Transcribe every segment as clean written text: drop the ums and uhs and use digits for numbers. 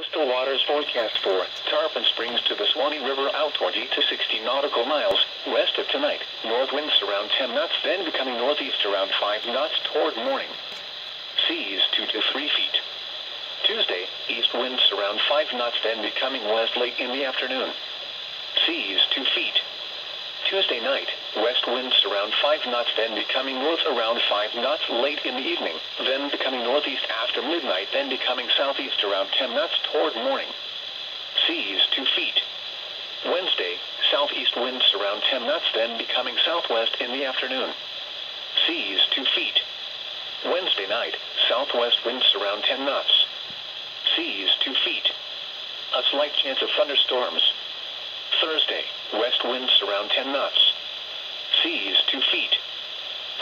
Coastal waters forecast for Tarpon Springs to the Suwannee River out 20 to 60 nautical miles west of tonight. North winds around 10 knots, then becoming northeast around 5 knots toward morning. Seas 2 to 3 feet. Tuesday, east winds around 5 knots, then becoming west late in the afternoon. Seas 2 feet. Tuesday night, west winds around 5 knots, then becoming north around 5 knots late in the evening, then becoming northeast after midnight, then becoming southeast around 10 knots toward morning. Seas 2 feet. Wednesday, southeast winds around 10 knots, then becoming southwest in the afternoon. Seas 2 feet. Wednesday night, southwest winds around 10 knots. Seas 2 feet. A slight chance of thunderstorms. Thursday, west winds around 10 knots. Seas 2 feet.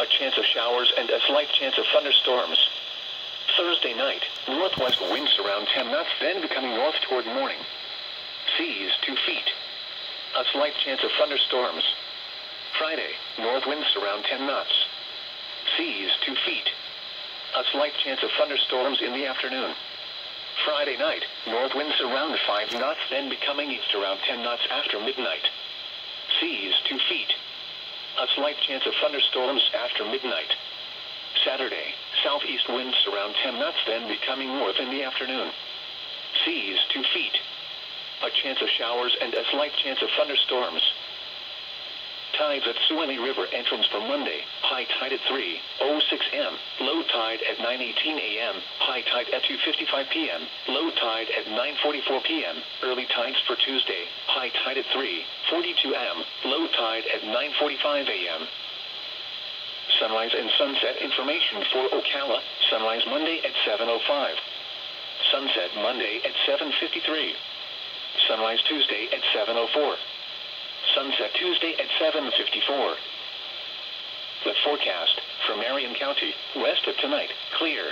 A chance of showers and a slight chance of thunderstorms. Thursday night, northwest winds around 10 knots, then becoming north toward morning. Seas 2 feet. A slight chance of thunderstorms. Friday, north winds around 10 knots. Seas 2 feet. A slight chance of thunderstorms in the afternoon. Friday night, north winds around 5 knots, then becoming east around 10 knots after midnight. Seas 2 feet. A slight chance of thunderstorms after midnight. Saturday, southeast winds around 10 knots, then becoming north in the afternoon. Seas 2 feet. A chance of showers and a slight chance of thunderstorms. Tides at Suwannee River entrance for Monday, high tide at 3:06 m, low tide at 9:18 a.m, high tide at 2:55 p.m, low tide at 9:44 p.m, early tides for Tuesday, high tide at 3:42 m, low tide at 9:45 a.m. Sunrise and sunset information for Ocala, sunrise Monday at 7:05. Sunset Monday at 7:53. Sunrise Tuesday at 7:04. Sunset Tuesday at 7:54. The forecast for Marion County, west of tonight, clear.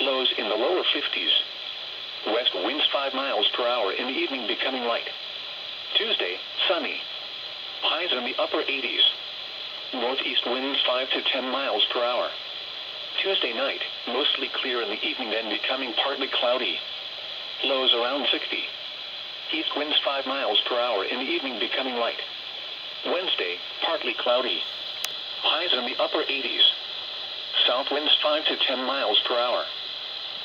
Lows in the lower 50s. West winds 5 miles per hour in the evening, becoming light. Tuesday, sunny. Highs in the upper 80s. Northeast winds 5 to 10 miles per hour. Tuesday night, mostly clear in the evening, then becoming partly cloudy. Lows around 60. East winds 5 miles per hour in the evening, becoming light. Wednesday, partly cloudy. Highs in the upper 80s. South winds 5 to 10 miles per hour.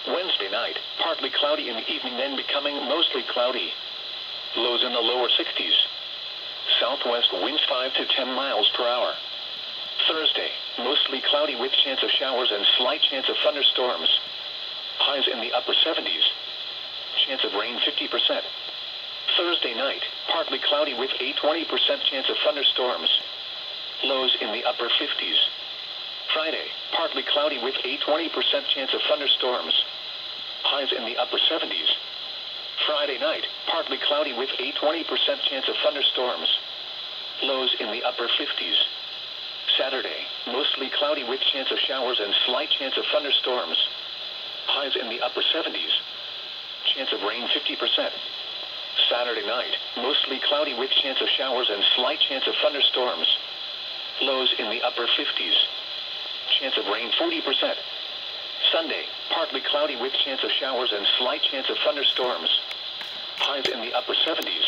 Wednesday night, partly cloudy in the evening, then becoming mostly cloudy. Lows in the lower 60s. Southwest winds 5 to 10 miles per hour. Thursday, mostly cloudy with chance of showers and slight chance of thunderstorms. Highs in the upper 70s. Chance of rain 50%. Thursday night, partly cloudy with a 20% chance of thunderstorms. Lows in the upper 50s. Friday, partly cloudy with a 20% chance of thunderstorms. Highs in the upper 70s. Friday night, partly cloudy with a 20% chance of thunderstorms. Lows in the upper 50s. Saturday, mostly cloudy with chance of showers and slight chance of thunderstorms. Highs in the upper 70s. Chance of rain 50%. Saturday night, mostly cloudy with chance of showers and slight chance of thunderstorms. Lows in the upper 50s. Chance of rain 40%. Sunday, partly cloudy with chance of showers and slight chance of thunderstorms. Highs in the upper 70s.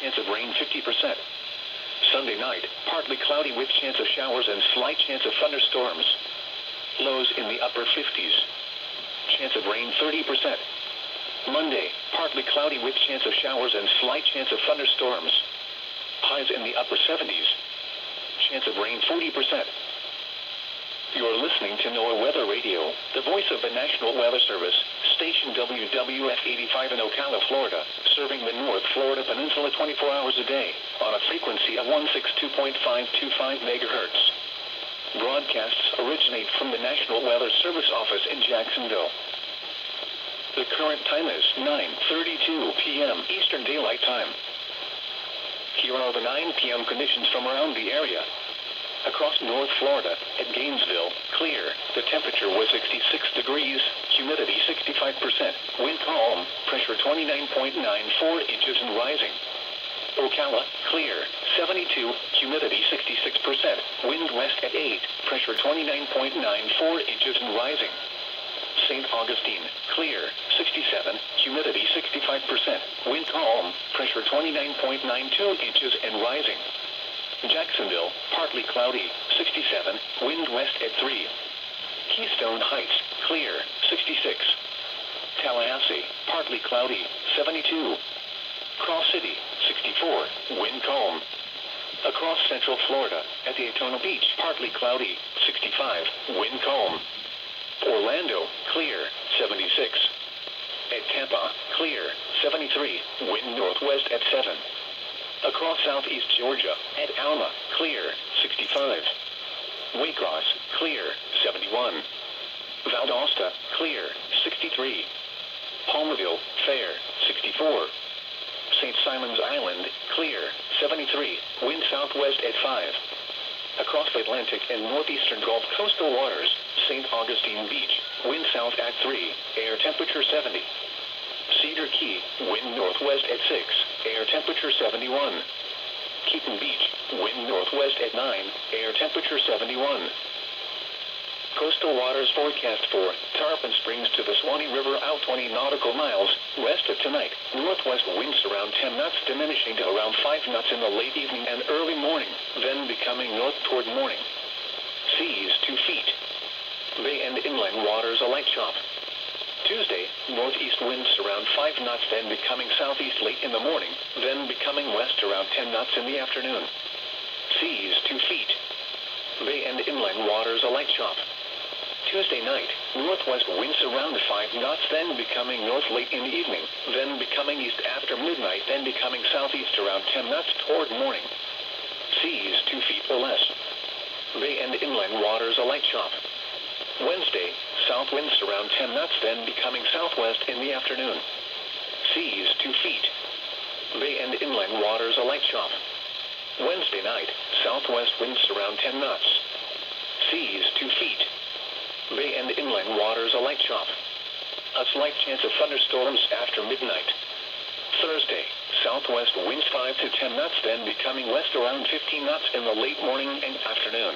Chance of rain 50%. Sunday night, partly cloudy with chance of showers and slight chance of thunderstorms. Lows in the upper 50s. Chance of rain 30%. Monday, partly cloudy with chance of showers and slight chance of thunderstorms. Highs in the upper 70s. Chance of rain 40%. You're listening to NOAA Weather Radio, the voice of the National Weather Service, station WWF85 in Ocala, Florida, serving the North Florida Peninsula 24 hours a day on a frequency of 162.525 megahertz. Broadcasts originate from the National Weather Service office in Jacksonville. The current time is 9:32 p.m. Eastern Daylight Time. Here are the 9 p.m. conditions from around the area. Across North Florida, at Gainesville, clear. The temperature was 66 degrees, humidity 65%, wind calm, pressure 29.94 inches and rising. Ocala, clear, 72, humidity 66%, wind west at 8, pressure 29.94 inches and rising. St. Augustine, clear, 67, humidity 65%, wind calm, pressure 29.92 inches and rising. Jacksonville, partly cloudy, 67, wind west at 3. Keystone Heights, clear, 66. Tallahassee, partly cloudy, 72. Cross City, 64, wind calm. Across central Florida, at Daytona Beach, partly cloudy, 65, wind calm. Orlando, clear, 76. At Tampa, clear, 73, wind northwest at 7. Across southeast Georgia, at Alma, clear, 65. Waycross, clear, 71. Valdosta, clear, 63. Palmerville, fair, 64. St. Simons Island, clear, 73, wind southwest at 5. Across the Atlantic and northeastern Gulf coastal waters, St. Augustine Beach, wind south at 3, air temperature 70. Cedar Key, wind northwest at 6, air temperature 71. Keaton Beach, wind northwest at 9, air temperature 71. Coastal waters forecast for Tarpon Springs to the Suwannee River out 20 nautical miles west of tonight. Northwest winds around 10 knots diminishing to around 5 knots in the late evening and early morning, then becoming north toward morning. Seas 2 feet. Bay and inland waters a light chop. Tuesday, northeast winds around 5 knots, then becoming southeast late in the morning, then becoming west around 10 knots in the afternoon. Seas 2 feet. Bay and inland waters a light chop. Tuesday night, northwest winds around 5 knots, then becoming north late in the evening, then becoming east after midnight, then becoming southeast around 10 knots toward morning. Seas 2 feet or less. Bay and inland waters a light chop. Wednesday, south winds around 10 knots, then becoming southwest in the afternoon. Seas 2 feet. Bay and inland waters a light chop. Wednesday night, southwest winds around 10 knots. Seas 2 feet. Bay and inland waters a light chop. A slight chance of thunderstorms after midnight. Thursday, southwest winds 5 to 10 knots, then becoming west around 15 knots in the late morning and afternoon.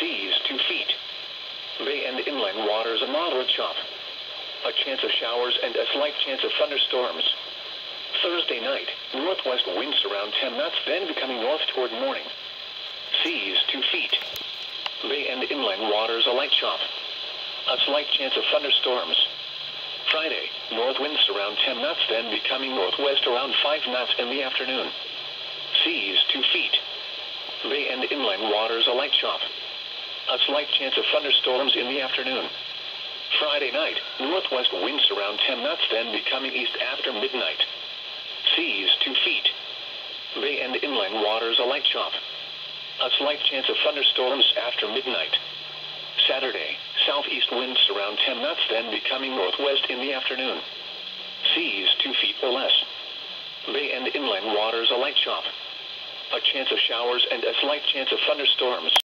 Seas 2 feet. Bay and inland waters a moderate chop. A chance of showers and a slight chance of thunderstorms. Thursday night, northwest winds around 10 knots, then becoming north toward morning. Seas 2 feet. Bay and inland waters a light chop. A slight chance of thunderstorms. Friday, north winds around 10 knots, then becoming northwest around 5 knots in the afternoon. Seas 2 feet. Bay and inland waters a light chop. A slight chance of thunderstorms in the afternoon. Friday night, northwest winds around 10 knots, then becoming east after midnight. Seas 2 feet. Bay and inland waters a light chop. A slight chance of thunderstorms after midnight. Saturday, southeast winds around 10 knots, then becoming northwest in the afternoon. Seas 2 feet or less. Bay and inland waters a light chop. A chance of showers and a slight chance of thunderstorms.